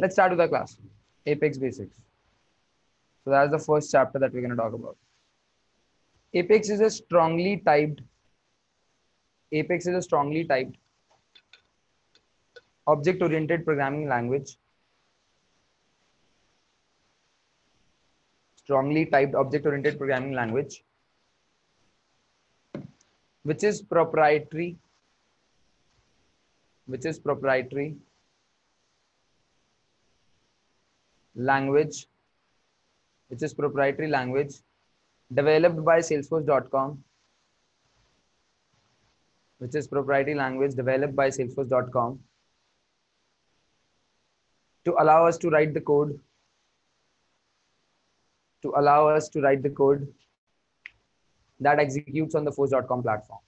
let's start with the class, Apex Basics. So that's the first chapter that we're going to talk about. Apex is a strongly typed object-oriented programming language. Which is proprietary. Which is proprietary language developed by Salesforce.com. To allow us to write the code. That executes on the force.com platform.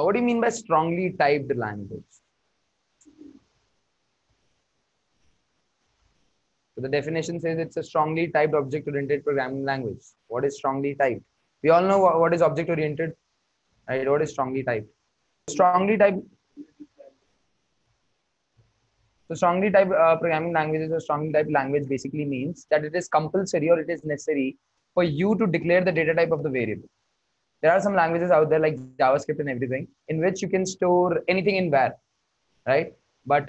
What do you mean by strongly typed language? So the definition says it's a strongly typed object-oriented programming language. What is strongly typed? We all know what is object-oriented, right? What is strongly typed? So strongly typed programming languages or strongly typed language basically means that it is compulsory or it is necessary for you to declare the data type of the variable. There are some languages out there like JavaScript and everything in which you can store anything in var, right? But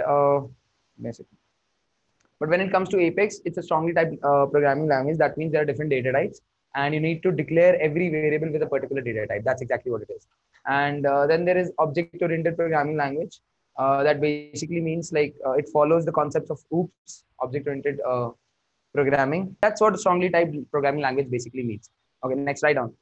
when it comes to Apex, it's a strongly typed programming language. That means there are different data types and you need to declare every variable with a particular data type. That's exactly what it is. And then there is object-oriented programming language. That basically means like it follows the concepts of OOPs, object-oriented programming. That's what strongly typed programming language basically means. Okay, next, write down.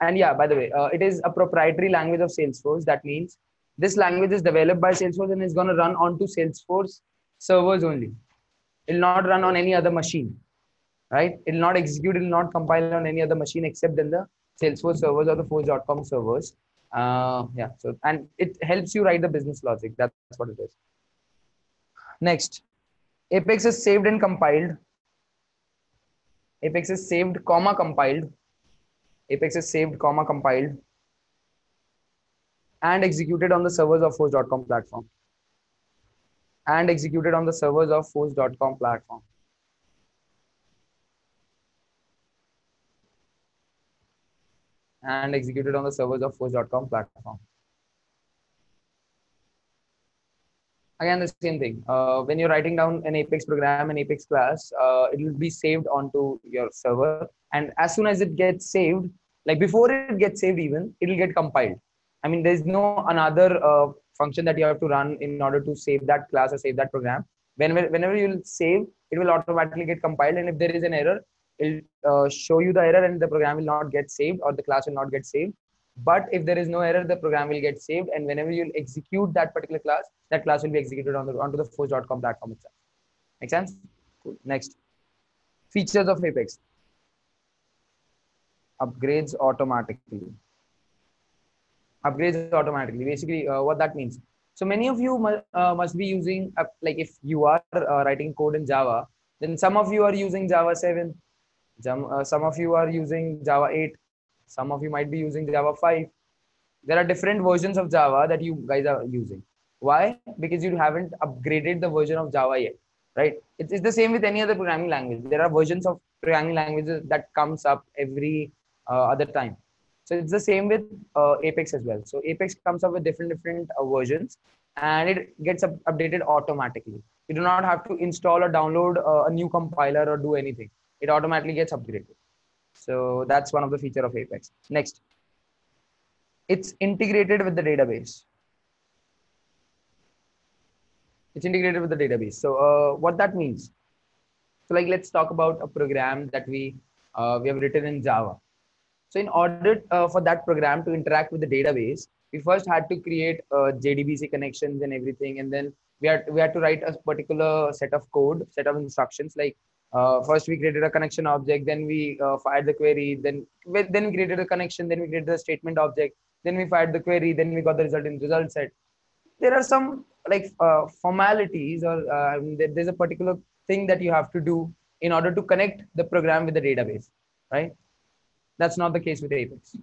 And yeah, by the way, it is a proprietary language of Salesforce. That means this language is developed by Salesforce and is going to run onto Salesforce servers only. It will not run on any other machine, right? It will not execute, it will not compile on any other machine except in the Salesforce servers or the force.com servers. And it helps you write the business logic. That's what it is. Next, Apex is saved and compiled. Apex is saved, comma, compiled. Apex is saved, comma, compiled and executed on the servers of force.com platform. Again, the same thing. When you're writing down an Apex program, an Apex class, it will be saved onto your server. And as soon as it gets saved, like before it gets saved even, it will get compiled. I mean, there's no another function that you have to run in order to save that class or save that program. Whenever you'll save, it will automatically get compiled. And if there is an error, it will show you the error and the program will not get saved or the class will not get saved. But if there is no error, the program will get saved. And whenever you'll execute that particular class, that class will be executed onto the force.com platform itself. Make sense? Cool. Next. Features of Apex. Upgrades automatically. Basically, what that means. So many of you must be using, like if you are writing code in Java, then some of you are using Java 7, some of you are using Java 8, some of you might be using Java 5. There are different versions of Java that you guys are using. Why? Because you haven't upgraded the version of Java yet, right? It's the same with any other programming language. There are versions of programming languages that comes up every other time. So it's the same with Apex as well. So Apex comes up with different versions and it gets updated automatically. You do not have to install or download a new compiler or do anything. It automatically gets upgraded. So that's one of the features of Apex. Next, it's integrated with the database. So what that means? So like, let's talk about a program that we have written in Java. So in order for that program to interact with the database, we first had to create JDBC connections and everything. And then we had to write a particular set of instructions. Like first we created a connection object, then we fired the query, then we created a connection, then we created a statement object, then we fired the query, then we got the result in result set. There are some like formalities or there's a particular thing that you have to do in order to connect the program with the database, right? That's not the case with Apex.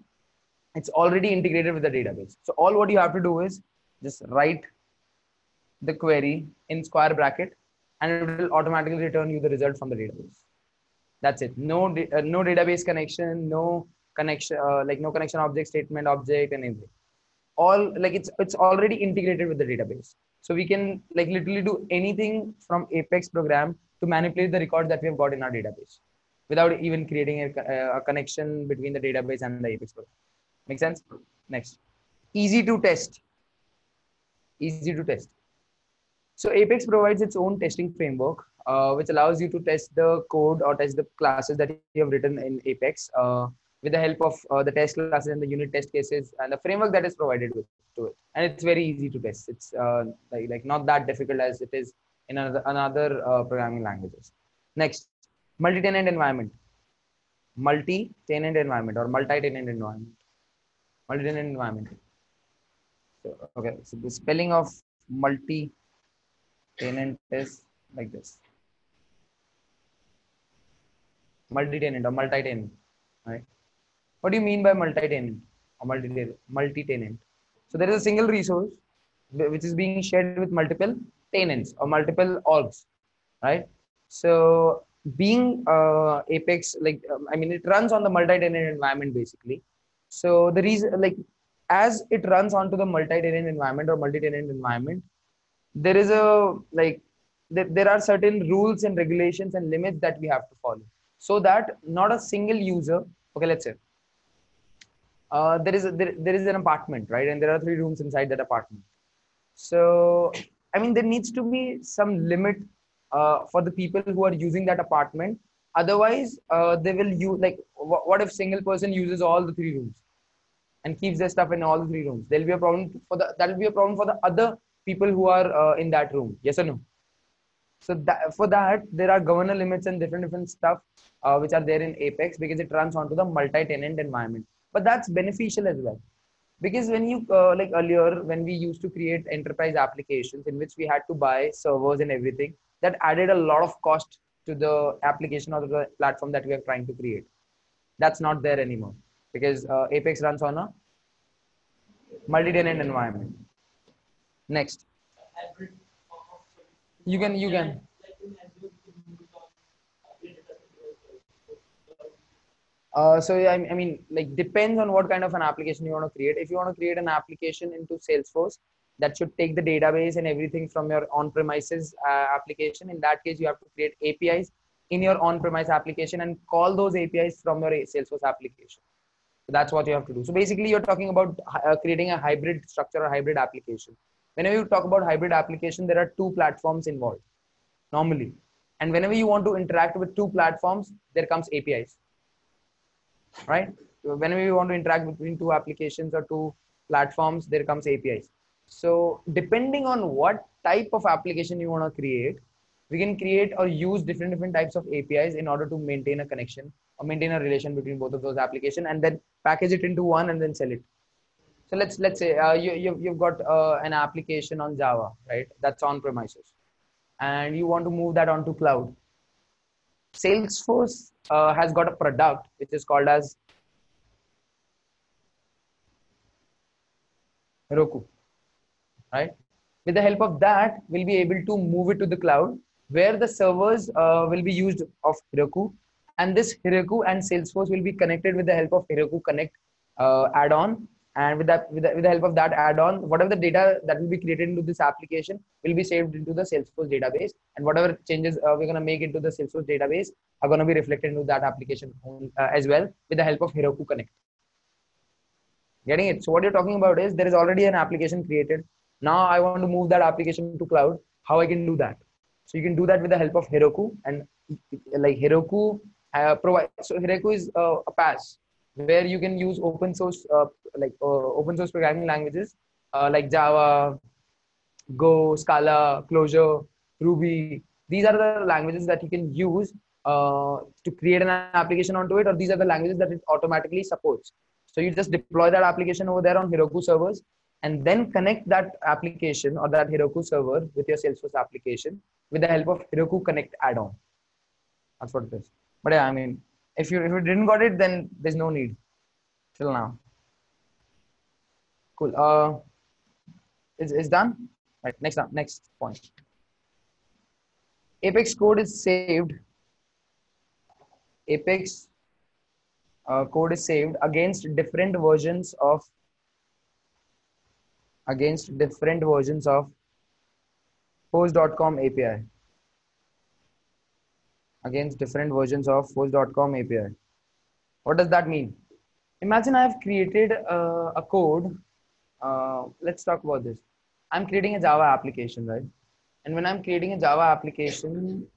It's already integrated with the database. So all what you have to do is just write the query in square bracket and it will automatically return you the result from the database. That's it. No database connection, no connection, like no connection object, statement object, and everything. All like it's already integrated with the database. So we can like literally do anything from APEX program to manipulate the records that we have got in our database without even creating a connection between the database and the APEX program. Make sense? Next. Easy to test. Easy to test. So APEX provides its own testing framework, which allows you to test the code or test the classes that you have written in APEX with the help of the test classes and the unit test cases and the framework that is provided to it. And it's very easy to test. It's like not that difficult as it is in another programming languages. Next, multi-tenant environment. Multi-tenant environment or multi-tenant environment. Multi-tenant environment. So, okay, so the spelling of multi tenant is like this. Multi-tenant or multi-tenant, right? What do you mean by multi-tenant or multi-tenant? So there is a single resource which is being shared with multiple tenants or multiple orgs, right? So being APEX, like, I mean, it runs on the multi-tenant environment basically. So the reason, like, as it runs onto the multi-tenant environment or multi-tenant environment, there is a like there are certain rules and regulations and limits that we have to follow so that not a single user, okay, let's say there is an apartment, right? And there are 3 rooms inside that apartment. So I mean, there needs to be some limit for the people who are using that apartment. Otherwise they will use, like, what if single person uses all the 3 rooms and keeps their stuff in all the 3 rooms? There'll be a problem for the, that'll be a problem for the other people who are in that room. Yes or no? So that, for that, there are governor limits and different stuff which are there in APEX because it runs onto the multi-tenant environment. But that's beneficial as well, because when you like earlier, when we used to create enterprise applications in which we had to buy servers and everything, that added a lot of cost to the application or the platform that we are trying to create. That's not there anymore because APEX runs on a multi-tenant environment. Next, you can so yeah, I mean, like, depends on what kind of an application you want to create. If you want to create an application into Salesforce that should take the database and everything from your on-premises application, in that case you have to create APIs in your on-premise application and call those APIs from your Salesforce application. So that's what you have to do. So basically you're talking about creating a hybrid structure or hybrid application. Whenever you talk about hybrid application, there are 2 platforms involved normally. And whenever you want to interact with 2 platforms, there comes APIs, right? Whenever you want to interact between 2 applications or 2 platforms, there comes APIs. So depending on what type of application you want to create, we can create or use different types of APIs in order to maintain a connection or maintain a relation between both of those applications, and then package it into one and then sell it. So let's say you've got an application on Java, right? That's on premises, and you want to move that onto cloud. Salesforce has got a product which is called as Heroku, right? With the help of that, we'll be able to move it to the cloud, where the servers will be used of Heroku, and this Heroku and Salesforce will be connected with the help of Heroku Connect add-on. And with the help of that add-on, whatever the data that will be created into this application will be saved into the Salesforce database, and whatever changes we're going to make into the Salesforce database are going to be reflected into that application as well with the help of Heroku Connect. Getting it? So what you're talking about is there is already an application created. Now I want to move that application to cloud. How I can do that? So you can do that with the help of Heroku, and like Heroku provide. So Heroku is a PaaS, where you can use open source open source programming languages like Java, Go, Scala, Clojure, Ruby. These are the languages that you can use to create an application onto it, or these are the languages that it automatically supports. So you just deploy that application over there on Heroku servers and then connect that application or that Heroku server with your Salesforce application with the help of Heroku Connect add-on. That's what it is. But yeah, I mean, if you didn't got it, then there's no need till now. Cool. It's done. Right. Next point. Apex code is saved. Apex code is saved against different versions of PaaS.com API. Against different versions of PaaS.com API. What does that mean? Imagine I have created a code. Let's talk about this. I'm creating a Java application, right? And when I'm creating a Java application,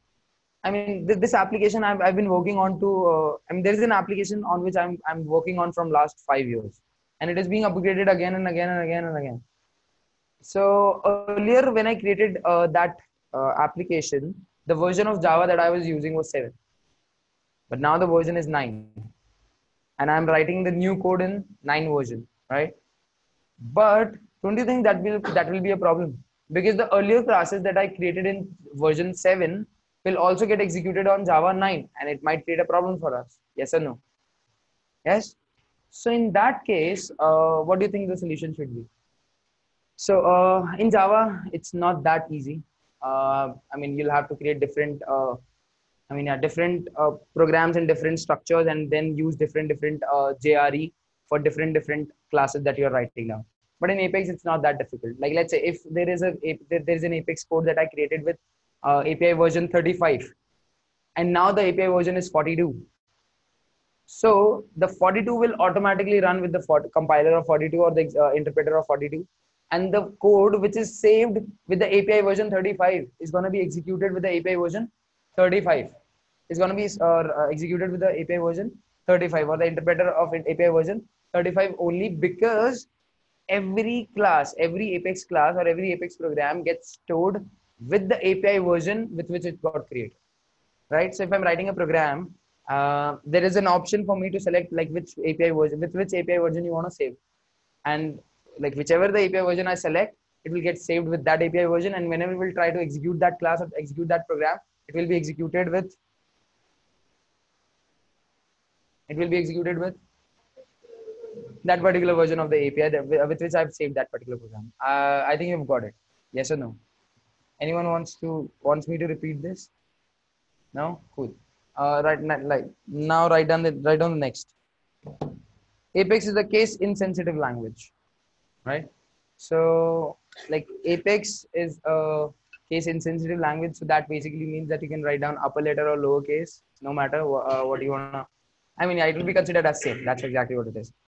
I mean, this application I've been working on to, there's an application on which I'm working on from last 5 years, and it is being upgraded again and again and again and again. So earlier when I created that application, the version of Java that I was using was 7, but now the version is 9, and I'm writing the new code in 9 version, right? But don't you think that will be a problem? Because the earlier classes that I created in version 7 will also get executed on Java 9, and it might create a problem for us. Yes or no? Yes. So in that case, what do you think the solution should be? So in Java, it's not that easy. You'll have to create different, different programs and different structures, and then use different JRE for different classes that you're writing now. But in Apex, it's not that difficult. Like, let's say if there is an Apex code that I created with API version 35, and now the API version is 42. So the 42 will automatically run with the compiler of 42 or the interpreter of 42, and the code which is saved with the API version 35 is going to be executed with the API version 35. It's going to be executed with the API version 35 or the interpreter of API version 35 only, because every class, every Apex class or every Apex program gets stored with the API version with which it got created, right? So if I'm writing a program, there is an option for me to select like which API version you want to save, and like whichever the API version I select, it will get saved with that API version, and whenever we will try to execute that class or execute that program, it will be executed with that particular version of the API with which I've saved that particular program. I think you've got it. Yes or no? Anyone wants me to repeat this? No? Cool. Write down the next. Apex is a case insensitive language, right? So like Apex is a case insensitive language. So that basically means that you can write down upper letter or lower case, no matter what you wanna. It will be considered as same. That's exactly what it is.